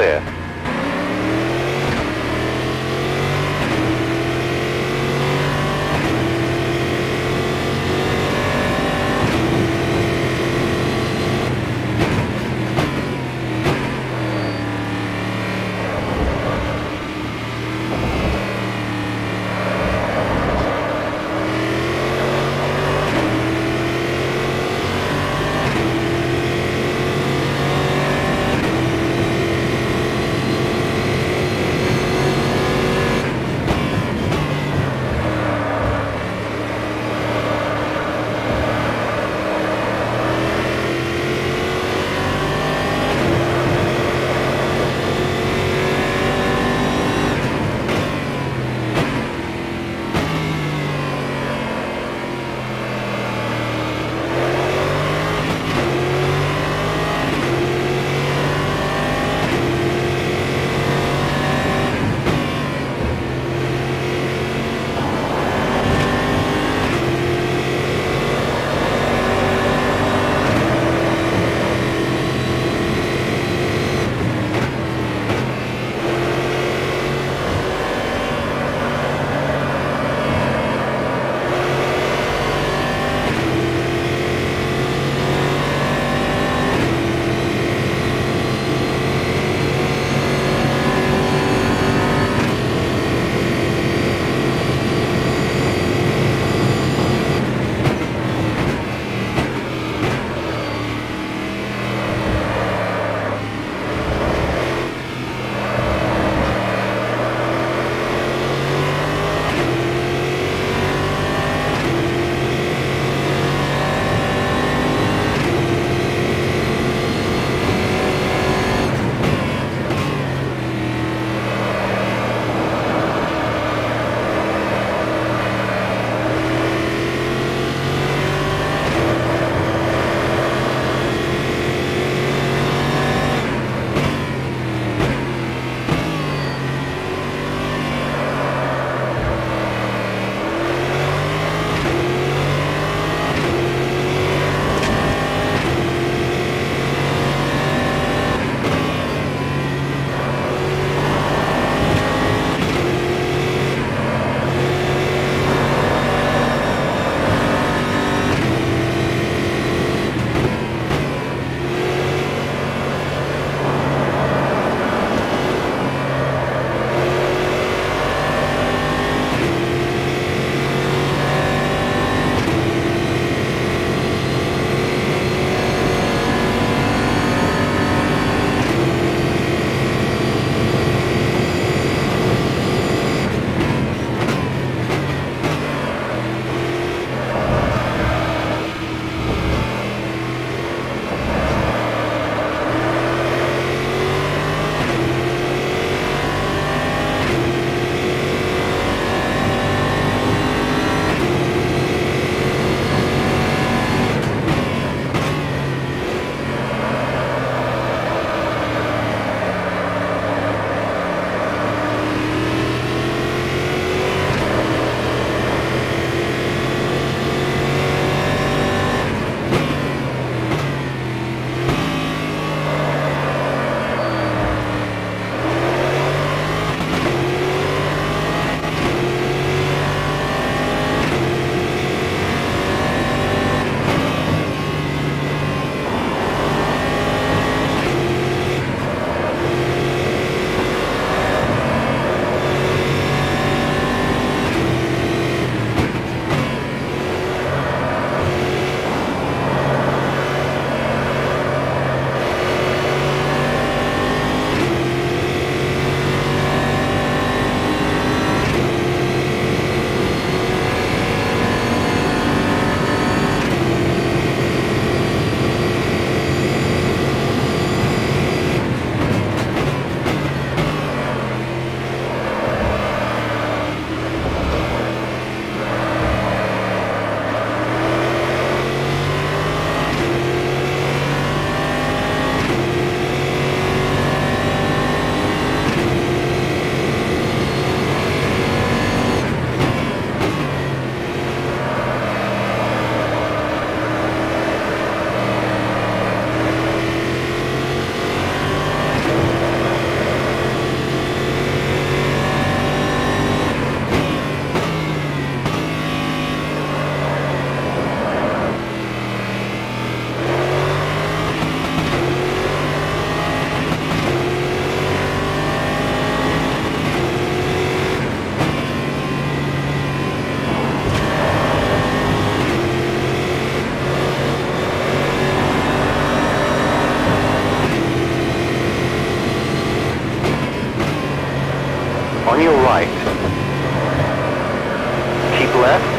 clear. on your right. Keep left.